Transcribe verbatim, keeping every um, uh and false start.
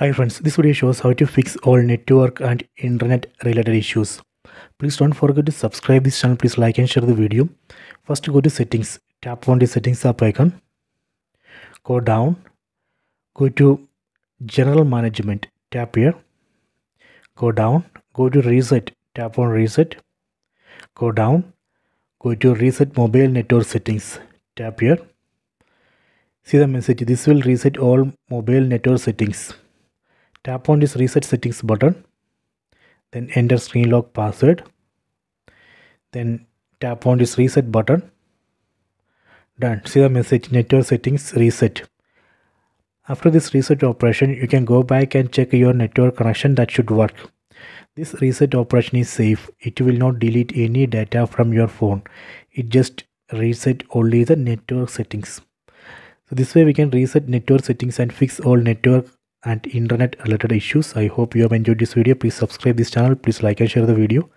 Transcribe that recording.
Hi friends, this video shows how to fix all network and internet related issues. Please don't forget to subscribe this channel. Please like and share the video. First go to settings. Tap on the settings app icon. Go down. Go to general management. Tap here. Go down. Go to reset. Tap on reset. Go down. Go to reset mobile network settings. Tap here. See the message. This will reset all mobile network settings. Tap on this reset settings button. Then enter screen lock password. Then tap on this reset button. Done. See the message. Network settings reset. After this reset operation, you can go back and check your network connection. That should work. This reset operation is safe. It will not delete any data from your phone. It just resets only the network settings. So this way we can reset network settings and fix all network and internet related issues. I hope you have enjoyed this video. Please subscribe this channel. Please like and share the video.